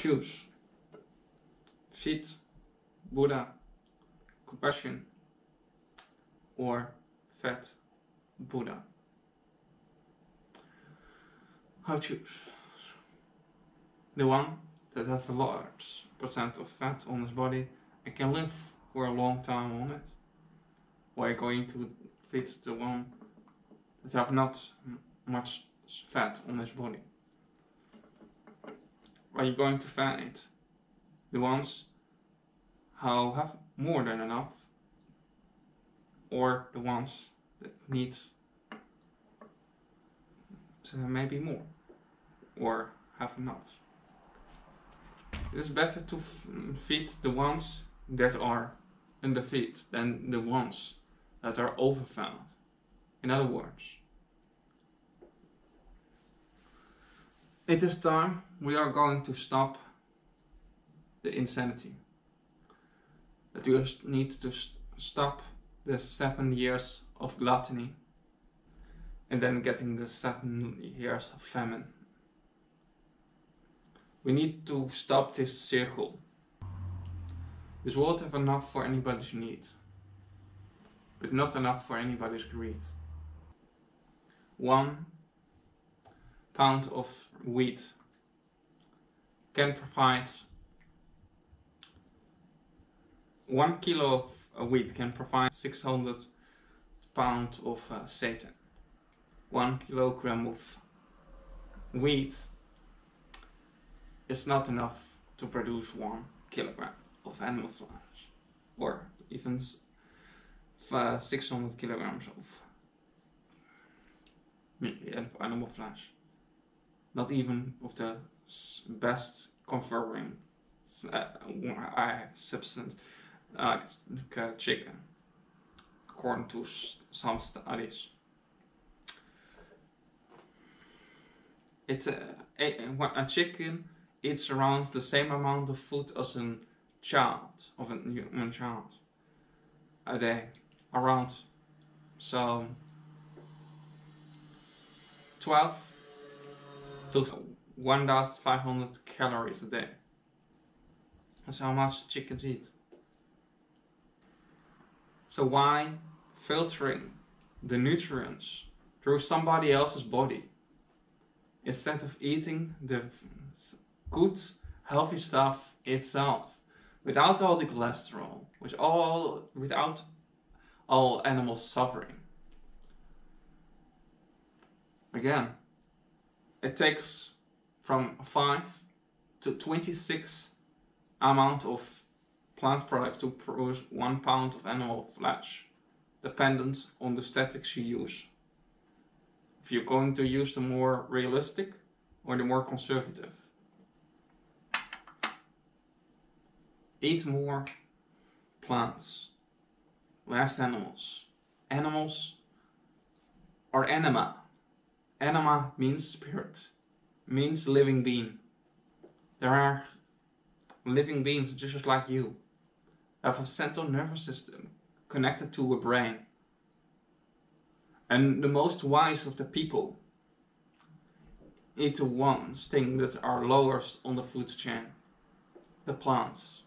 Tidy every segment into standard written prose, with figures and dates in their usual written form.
choose Shit, Buddha, compassion, or fat Buddha? How choose? The one that has a large percent of fat on his body and can live for a long time on it, or are you going to fit the one that have not much fat on his body? Are you going to find the ones who have more than enough, or the ones that need maybe more or have enough? It is better to feed the ones that are underfed than the ones that are overfed. In other words, at this time we are going to stop the insanity. That we need to stop the 7 years of gluttony and then getting the 7 years of famine. We need to stop this circle. This world have enough for anybody's need, but not enough for anybody's greed. 1 pound of wheat can provide 1 kilo of wheat can provide 600 pounds of seitan. 1 kilogram of wheat is not enough to produce 1 kilogram of animal flesh, or even 600 kilograms of animal flesh. Not even of the best conferring substance like chicken, according to some studies. A chicken eats around the same amount of food as a child, of a human child, a day, around so 12 to 1,500 calories a day. That's how much chickens eat. So why filtering the nutrients through somebody else's body instead of eating the good, healthy stuff itself, without all the cholesterol, without all animals suffering? Again, it takes from 5 to 26 amount of plant products to produce 1 pound of animal flesh, dependent on the statics you use. If you're going to use the more realistic or the more conservative. Eat more plants, less animals. Animals are anima. Anima means spirit, means living being. There are living beings just like you, have a central nervous system connected to a brain. And the most wise of the people eat the ones things that are lowest on the food chain, the plants.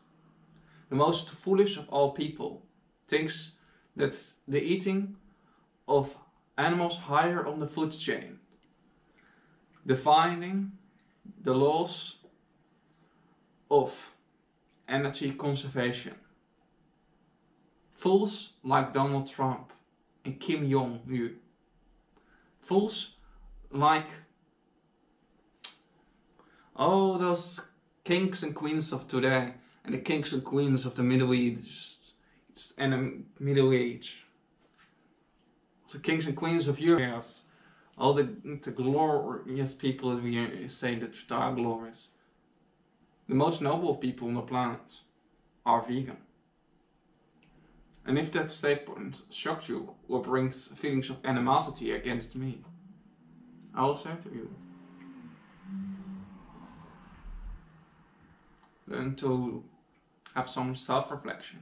The most foolish of all people thinks that the eating of animals higher on the food chain, defining the laws of energy conservation. Fools like Donald Trump and Kim Jong-un. Fools like all those kings and queens of today and the kings and queens of the Middle East and the Middle Age. The kings and queens of Europe, all the glorious people that we say that are glorious. The most noble people on the planet are vegan. And if that statement shocks you or brings feelings of animosity against me, I will say to you, learn to have some self-reflection.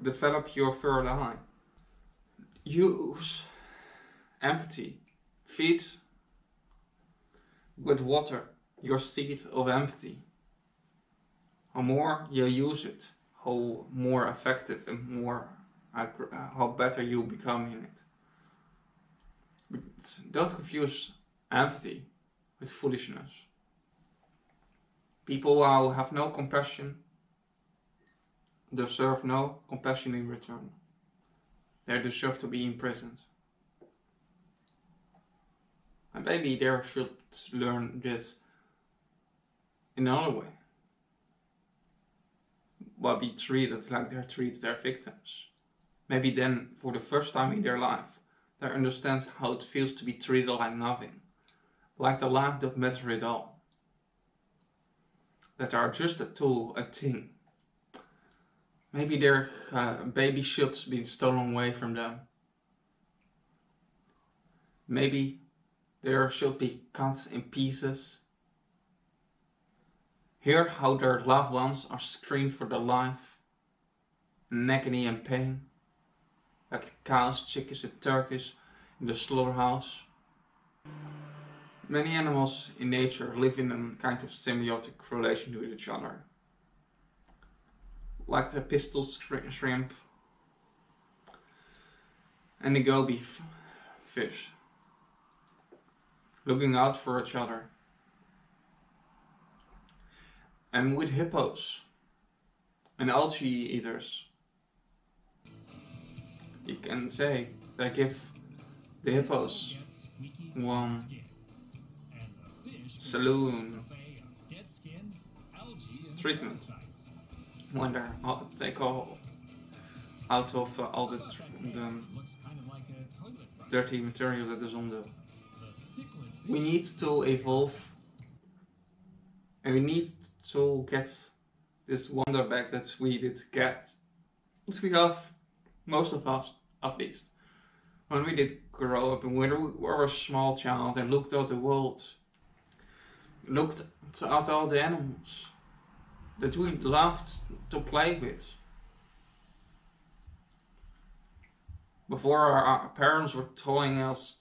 Develop your third eye. Use empathy. Feed with water. your seat of empathy. How more you use it, how more effective and more how better you become in it. But don't confuse empathy with foolishness. People who have no compassion deserve no compassion in return. They deserve to be imprisoned. And maybe they should learn this in another way. But be treated like they treat their victims. Maybe then, for the first time in their life, they understand how it feels to be treated like nothing. Like the life that matter at all. That are just a tool, a thing. Maybe their baby should be stolen away from them. Maybe they should be cut in pieces. Hear how their loved ones are screamed for their life, in agony and pain, like cows, chickens and turkeys in the slaughterhouse. Many animals in nature live in a kind of symbiotic relation with each other. Like the pistol shrimp and the goby fish, looking out for each other. And with hippos and algae eaters, you can say they give the hippos one saloon treatment when they're out of all the dirty material that is on the. We need to evolve. And we need to get this wonder back that we did get. Which we have, most of us at least. When we did grow up and when we were a small child and looked at the world. Looked at all the animals that we loved to play with. Before our parents were telling us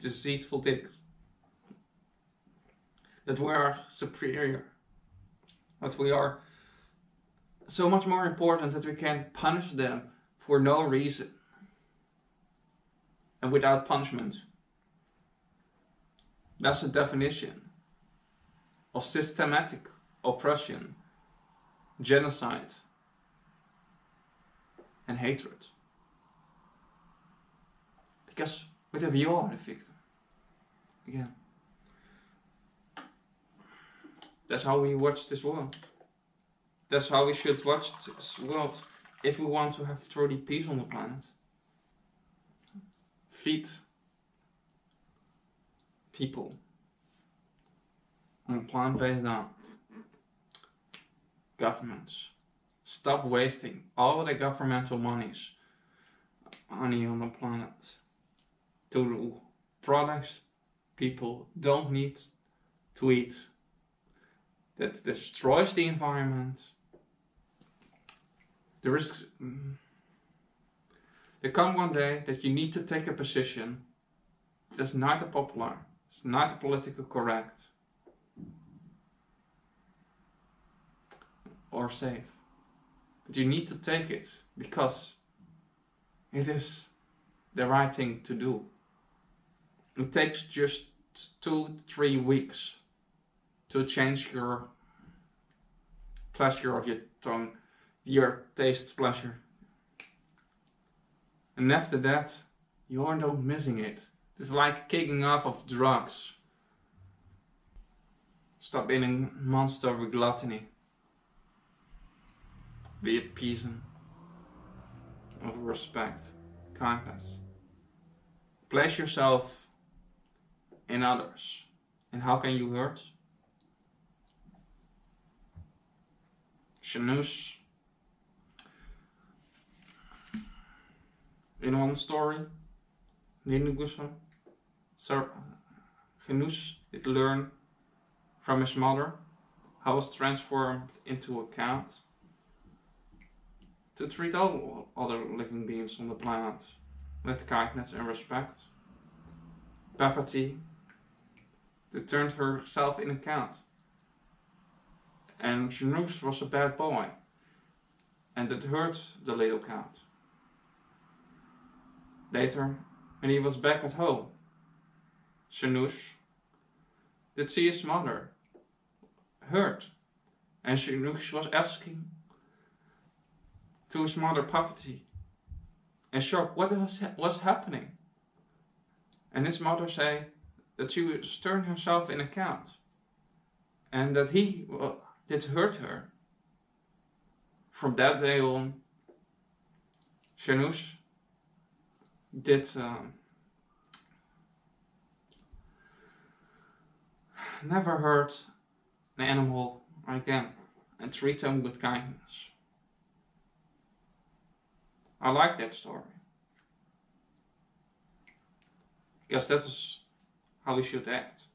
deceitful things. That we are superior, that we are so much more important that we can punish them for no reason and without punishment. That's the definition of systematic oppression, genocide, and hatred. Because whether you are the victim, again. That's how we watch this world. That's how we should watch this world if we want to have truly peace on the planet. Feed people on a plant-based diet. Governments. Stop wasting all the governmental monies on the planet to products people don't need to eat. That destroys the environment. The risks. There come one day that you need to take a position that's neither popular, it's neither politically correct, or safe. But you need to take it because it is the right thing to do. It takes just 2-3 weeks. To change your pleasure of your tongue, your taste pleasure. And after that, you are not missing it. It's like kicking off of drugs. Stop being a monster with gluttony. Be a peasant of respect, kindness. Place yourself in others. And how can you hurt? Shanoosh. In one story, Sir Genus did learn from his mother how he was transformed into a cat to treat all other living beings on the planet with kindness and respect. Pavati turned herself into a cat and Shanoosh was a bad boy, and it hurt the little cat. Later, when he was back at home, Shanoosh did see his mother hurt, and Shanoosh was asking to his mother Pavati, and shocked, what's happening? And his mother said that she was turning herself in a cat, and that he did hurt her. From that day on, Shanoosh did never hurt an animal again, and treat them with kindness. I like that story, because that is how we should act.